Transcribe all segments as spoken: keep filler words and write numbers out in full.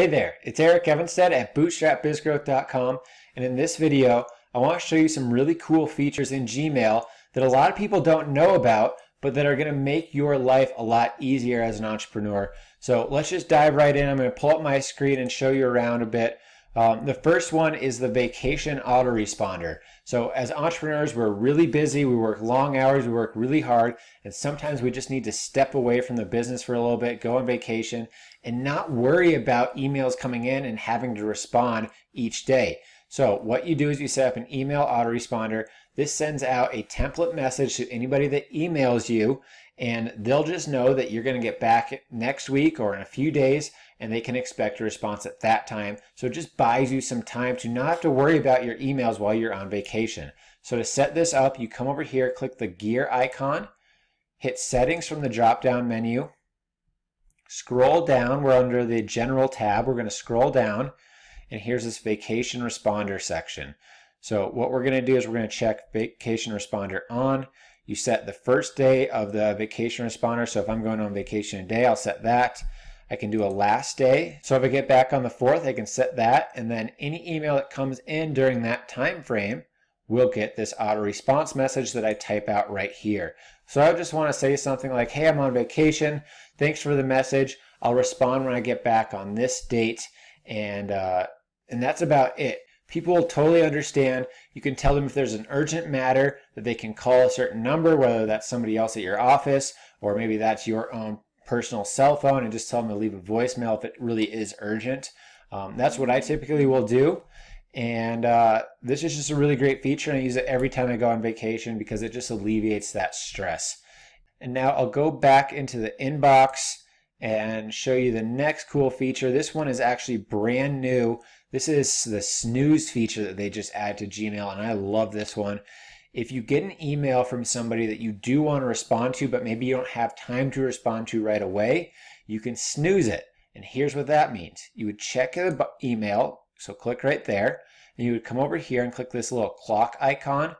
Hey there, it's Eric Evenstad at Bootstrap Biz Growth dot com, and in this video I want to show you some really cool features in Gmail that a lot of people don't know about but that are going to make your life a lot easier as an entrepreneur. So let's just dive right in. I'm going to pull up my screen and show you around a bit. Um, the first one is the vacation autoresponder. So as entrepreneurs, we're really busy, we work long hours, we work really hard, and sometimes we just need to step away from the business for a little bit, go on vacation, and not worry about emails coming in and having to respond each day. So what you do is you set up an email autoresponder. This sends out a template message to anybody that emails you, and they'll just know that you're going to get back next week or in a few days, and they can expect a response at that time. So it just buys you some time to not have to worry about your emails while you're on vacation. So to set this up, you come over here, click the gear icon, hit settings from the drop-down menu, scroll down. We're under the general tab. We're going to scroll down, and here's this vacation responder section. So what we're going to do is we're going to check vacation responder on. You set the first day of the vacation responder. So if I'm going on vacation today, I'll set that. I can do a last day. So if I get back on the fourth, I can set that, and then any email that comes in during that time frame will get this auto response message that I type out right here. So I just want to say something like, hey, I'm on vacation. Thanks for the message. I'll respond when I get back on this date. And, uh, and that's about it. People will totally understand. You can tell them if there's an urgent matter that they can call a certain number, whether that's somebody else at your office, or maybe that's your own personal cell phone, and just tell them to leave a voicemail if it really is urgent. Um, that's what I typically will do, and uh, this is just a really great feature, and I use it every time I go on vacation because it just alleviates that stress. And now I'll go back into the inbox and show you the next cool feature. This one is actually brand new. This is the snooze feature that they just added to Gmail, and I love this one. If you get an email from somebody that you do want to respond to, but maybe you don't have time to respond to right away, you can snooze it. And here's what that means. You would check the email, so click right there, and you would come over here and click this little clock icon.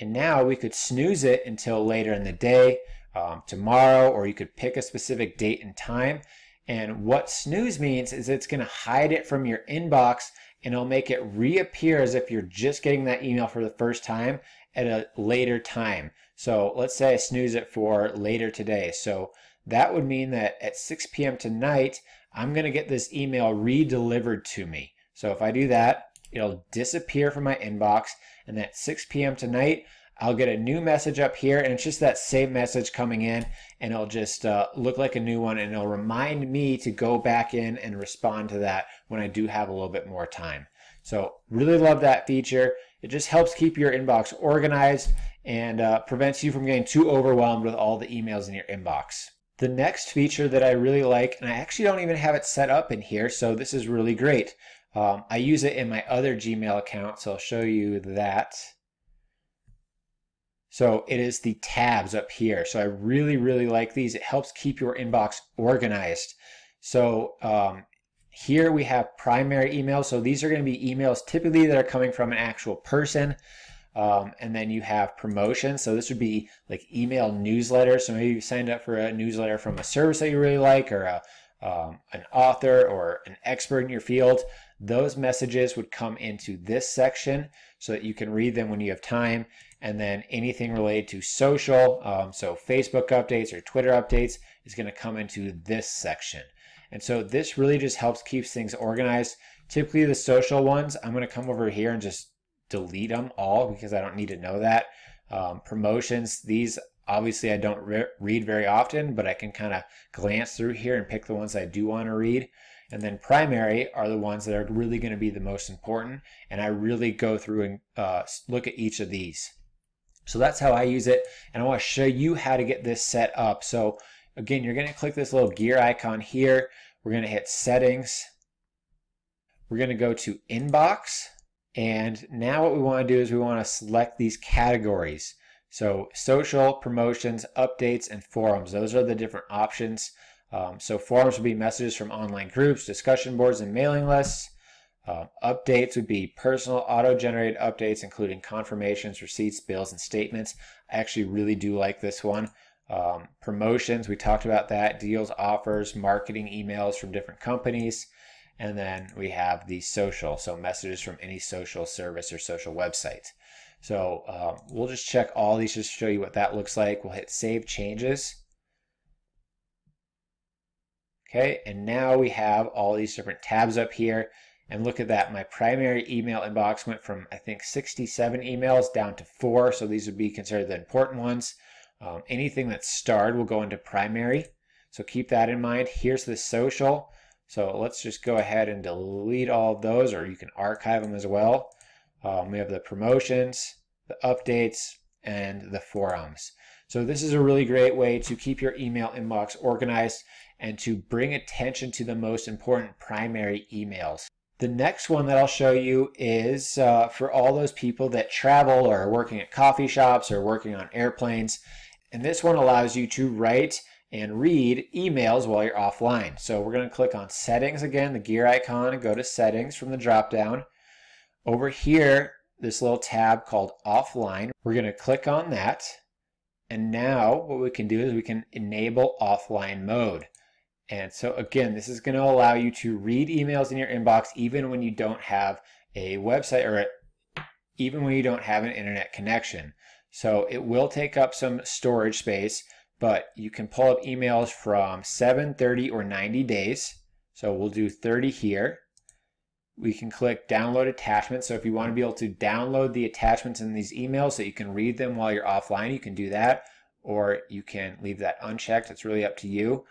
And now we could snooze it until later in the day, um, tomorrow, or you could pick a specific date and time. And what snooze means is it's going to hide it from your inbox, and it'll make it reappear as if you're just getting that email for the first time at a later time. So let's say I snooze it for later today. So that would mean that at six p m tonight, I'm going to get this email re-delivered to me. So if I do that, it'll disappear from my inbox, and at six p m tonight, I'll get a new message up here, and it's just that same message coming in, and it'll just uh, look like a new one, and it'll remind me to go back in and respond to that when I do have a little bit more time. So really love that feature. It just helps keep your inbox organized and uh, prevents you from getting too overwhelmed with all the emails in your inbox. The next feature that I really like, and I actually don't even have it set up in here, so this is really great. Um, I use it in my other Gmail account, so I'll show you that. So it is the tabs up here. So I really, really like these. It helps keep your inbox organized. So um, here we have primary email. So these are going to be emails typically that are coming from an actual person. Um, and then you have promotion. So this would be like email newsletters. So maybe you signed up for a newsletter from a service that you really like, or a, um, an author or an expert in your field. Those messages would come into this section so that you can read them when you have time. And then anything related to social, um, so Facebook updates or Twitter updates, is going to come into this section. And so this really just helps keep things organized. Typically the social ones, I'm going to come over here and just delete them all because I don't need to know that. Um, promotions, these obviously I don't re read very often, but I can kind of glance through here and pick the ones I do want to read. And then primary are the ones that are really going to be the most important. And I really go through and uh, look at each of these. So that's how I use it. And I want to show you how to get this set up. So again, you're going to click this little gear icon here. We're going to hit settings. We're going to go to inbox. And now what we want to do is we want to select these categories. So social, promotions, updates, and forums. Those are the different options. Um, so forums would be messages from online groups, discussion boards, and mailing lists. Uh, updates would be personal auto-generated updates, including confirmations, receipts, bills, and statements. I actually really do like this one. Um, promotions, we talked about that. Deals, offers, marketing emails from different companies. And then we have the social, so messages from any social service or social website. So um, we'll just check all these just to show you what that looks like. We'll hit Save Changes. Okay, and now we have all these different tabs up here. And look at that, my primary email inbox went from, I think, sixty-seven emails down to four. So these would be considered the important ones. Um, anything that's starred will go into primary. So keep that in mind. Here's the social. So let's just go ahead and delete all of those, or you can archive them as well. Um, we have the promotions, the updates, and the forums. So this is a really great way to keep your email inbox organized and to bring attention to the most important primary emails. The next one that I'll show you is uh, for all those people that travel or are working at coffee shops or working on airplanes. And this one allows you to write and read emails while you're offline. So we're going to click on Settings again, the gear icon, and go to Settings from the drop down. Over here, this little tab called Offline, we're going to click on that. And now what we can do is we can enable offline mode. And so again, this is going to allow you to read emails in your inbox even when you don't have a website or a, even when you don't have an internet connection. So it will take up some storage space, but you can pull up emails from seven, thirty, or ninety days. So we'll do thirty here. We can click Download Attachments. So if you want to be able to download the attachments in these emails so you can read them while you're offline, you can do that, or you can leave that unchecked. It's really up to you.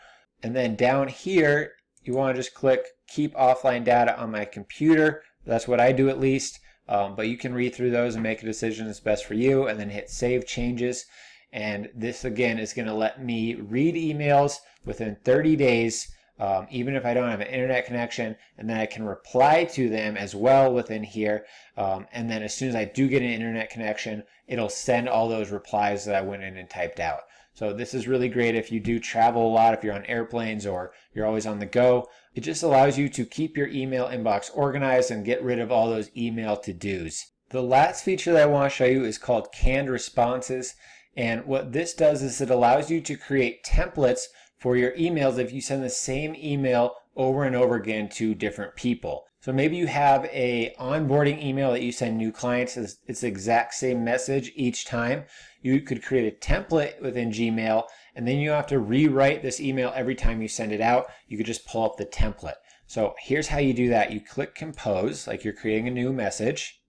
And then down here, you want to just click Keep Offline Data on My Computer. That's what I do, at least. Um, but you can read through those and make a decision that's best for you, and then hit Save Changes. And this, again, is going to let me read emails within thirty days, um, even if I don't have an internet connection. And then I can reply to them as well within here. Um, and then as soon as I do get an internet connection, it'll send all those replies that I went in and typed out. So this is really great if you do travel a lot, if you're on airplanes or you're always on the go. It just allows you to keep your email inbox organized and get rid of all those email to-dos. The last feature that I want to show you is called Canned Responses. And what this does is it allows you to create templates for your emails if you send the same email over and over again to different people. So maybe you have a onboarding email that you send new clients. It's the exact same message each time. You could create a template within Gmail, and then you have to rewrite this email every time you send it out. You could just pull up the template. So here's how you do that. You click Compose, like you're creating a new message.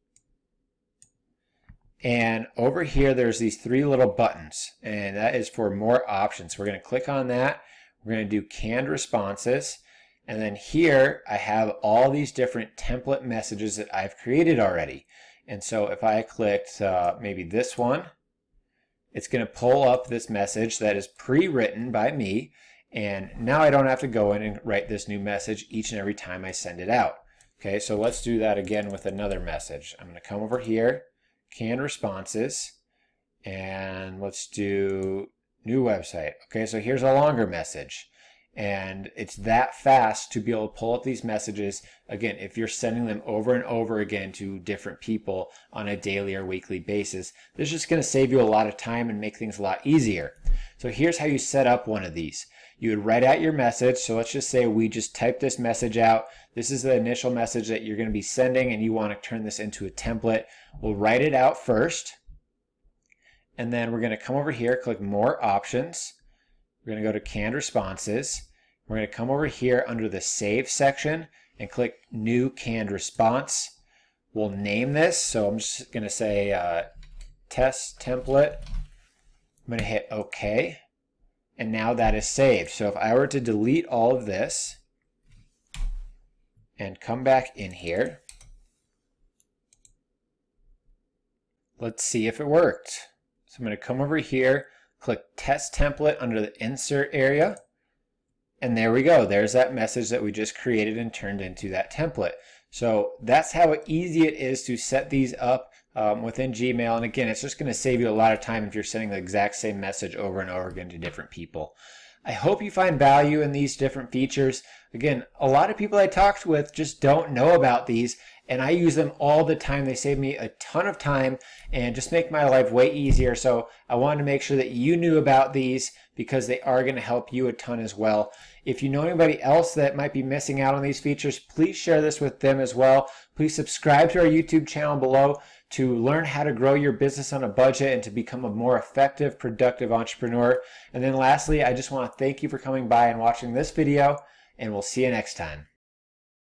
And over here, there's these three little buttons, and that is for more options. We're going to click on that. We're going to do Canned Responses. And then here I have all these different template messages that I've created already. And so if I clicked uh, maybe this one, it's going to pull up this message that is pre-written by me. And now I don't have to go in and write this new message each and every time I send it out. Okay, so let's do that again with another message. I'm going to come over here, Canned Responses, and let's do New Website. Okay, so here's a longer message. And it's that fast to be able to pull up these messages, again, if you're sending them over and over again to different people on a daily or weekly basis. This is just going to save you a lot of time and make things a lot easier. So here's how you set up one of these. You would write out your message. So let's just say we just type this message out. This is the initial message that you're going to be sending, and you want to turn this into a template. We'll write it out first. And then we're going to come over here, click More Options. We're going to go to Canned Responses. We're going to come over here under the Save section and click New Canned Response. We'll name this. So I'm just going to say uh, Test Template. I'm going to hit OK. And now that is saved. So if I were to delete all of this and come back in here, let's see if it worked. So I'm going to come over here, click Test Template under the Insert area. And there we go. There's that message that we just created and turned into that template. So that's how easy it is to set these up um, within Gmail. And again, it's just going to save you a lot of time if you're sending the exact same message over and over again to different people. I hope you find value in these different features. Again, a lot of people I talked with just don't know about these, and I use them all the time. They save me a ton of time and just make my life way easier. So I wanted to make sure that you knew about these because they are going to help you a ton as well. If you know anybody else that might be missing out on these features, please share this with them as well. Please subscribe to our YouTube channel below to learn how to grow your business on a budget and to become a more effective, productive entrepreneur. And then lastly, I just want to thank you for coming by and watching this video, and we'll see you next time.